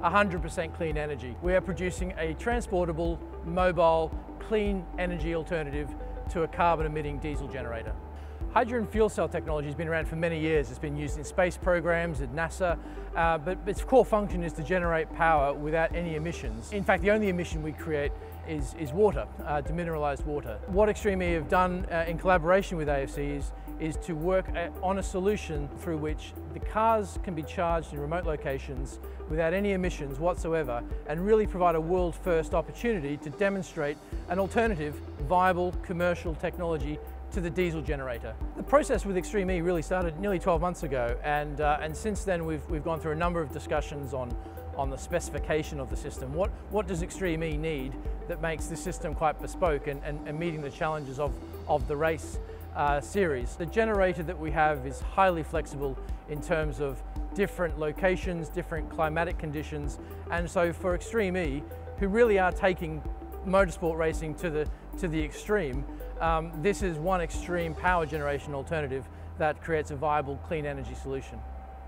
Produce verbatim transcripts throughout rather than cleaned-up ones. one hundred percent clean energy. We are producing a transportable, mobile, clean energy alternative to a carbon-emitting diesel generator. Hydrogen fuel cell technology has been around for many years. It's been used in space programs at NASA, uh, but its core function is to generate power without any emissions. In fact, the only emission we create is, is water, uh, demineralized water. What Extreme E have done uh, in collaboration with A F C is, is to work at, on a solution through which the cars can be charged in remote locations without any emissions whatsoever, and really provide a world-first opportunity to demonstrate an alternative, viable, commercial technology to the diesel generator. The process with Extreme E really started nearly twelve months ago, and, uh, and since then we've, we've gone through a number of discussions on, on the specification of the system. What, what does Extreme E need that makes this system quite bespoke and, and, and meeting the challenges of, of the race uh, series? The generator that we have is highly flexible in terms of different locations, different climatic conditions, and so for Extreme E, who really are taking motorsport racing to the, to the extreme, Um, this is one extreme power generation alternative that creates a viable clean energy solution.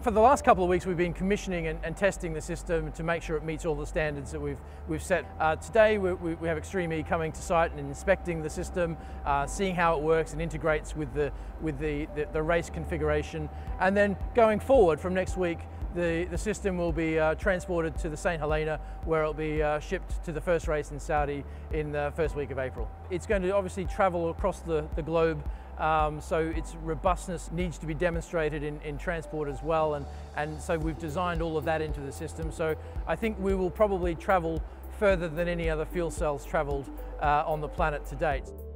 For the last couple of weeks we've been commissioning and, and testing the system to make sure it meets all the standards that we've, we've set. Uh, today we, we have Extreme E coming to site and inspecting the system, uh, seeing how it works and integrates with, the, with the, the, the race configuration, and then going forward from next week The, the system will be uh, transported to the Saint Helena, where it'll be uh, shipped to the first race in Saudi in the first week of April. It's going to obviously travel across the, the globe, um, so its robustness needs to be demonstrated in, in transport as well, and, and so we've designed all of that into the system. So I think we will probably travel further than any other fuel cells travelled uh, on the planet to date.